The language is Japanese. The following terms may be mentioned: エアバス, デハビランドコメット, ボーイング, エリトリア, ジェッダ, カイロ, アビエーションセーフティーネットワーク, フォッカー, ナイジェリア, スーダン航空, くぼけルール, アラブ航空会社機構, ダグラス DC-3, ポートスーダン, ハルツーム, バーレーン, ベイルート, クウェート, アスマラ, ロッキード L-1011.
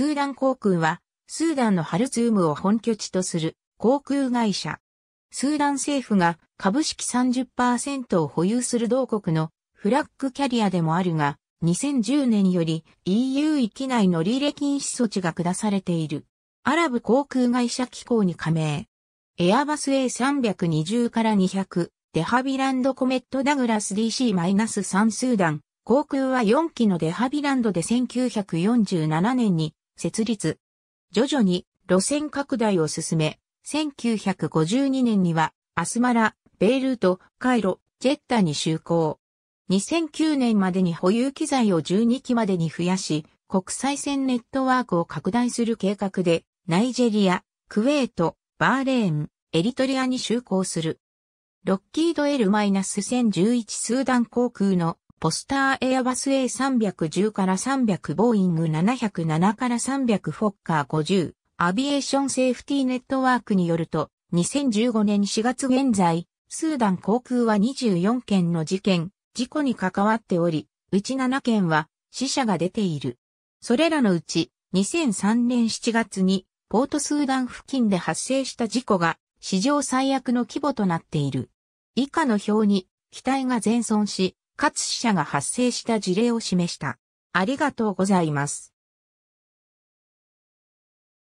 スーダン航空は、スーダンのハルツームを本拠地とする航空会社。スーダン政府が株式 30% を保有する同国のフラッグキャリアでもあるが、2010年より EU 域内乗り入れ禁止措置が下されている。アラブ航空会社機構に加盟。エアバス A320 から200、デハビランドコメットダグラス DC-3 スーダン航空は4機のデハビランドで1947年に設立。徐々に路線拡大を進め、1952年にはアスマラ、ベイルート、カイロ、ジェッタに就航。2009年までに保有機材を12機までに増やし、国際線ネットワークを拡大する計画で、ナイジェリア、クウェート、バーレーン、エリトリアに就航する。ロッキード L-1011 スーダン航空のポスターエアバス A310 から300ボーイング707から300フォッカー50アビエーションセーフティーネットワークによると2015年4月現在スーダン航空は24件の事故に関わっておりうち7件は死者が出ている。それらのうち2003年7月にポートスーダン付近で発生した事故が史上最悪の規模となっている。以下の表に機体が全損しかつ死者が発生した事例を示した。ありがとうございます。